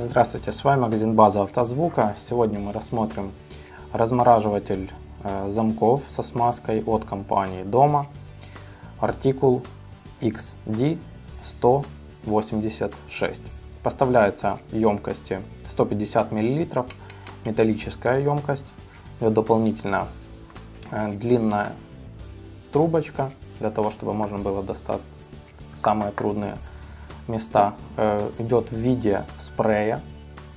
Здравствуйте, с вами магазин База Автозвука. Сегодня мы рассмотрим размораживатель замков со смазкой от компании Дома, артикул XD 10086. Поставляется емкости 150 мл, металлическая емкость, и дополнительно длинная трубочка для того, чтобы можно было достать самые трудные места. Идет в виде спрея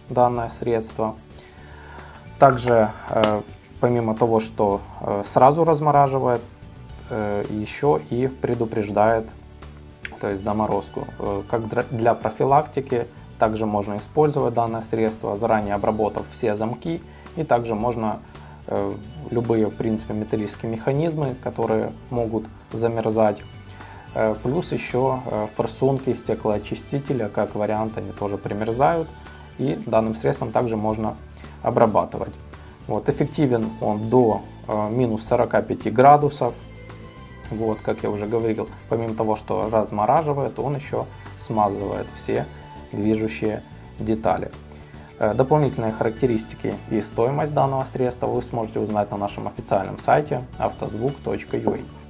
данное средство. Также помимо того, что сразу размораживает, еще и предупреждает, то есть заморозку. Как для профилактики также можно использовать данное средство, заранее обработав все замки, и также можно любые, в принципе, металлические механизмы, которые могут замерзать. Плюс еще форсунки стеклоочистителя, как вариант, они тоже примерзают, и данным средством также можно обрабатывать. Вот, эффективен он до минус 45 градусов. Вот, как я уже говорил, помимо того, что размораживает, он еще смазывает все движущие детали. Дополнительные характеристики и стоимость данного средства вы сможете узнать на нашем официальном сайте avtozvuk.ua.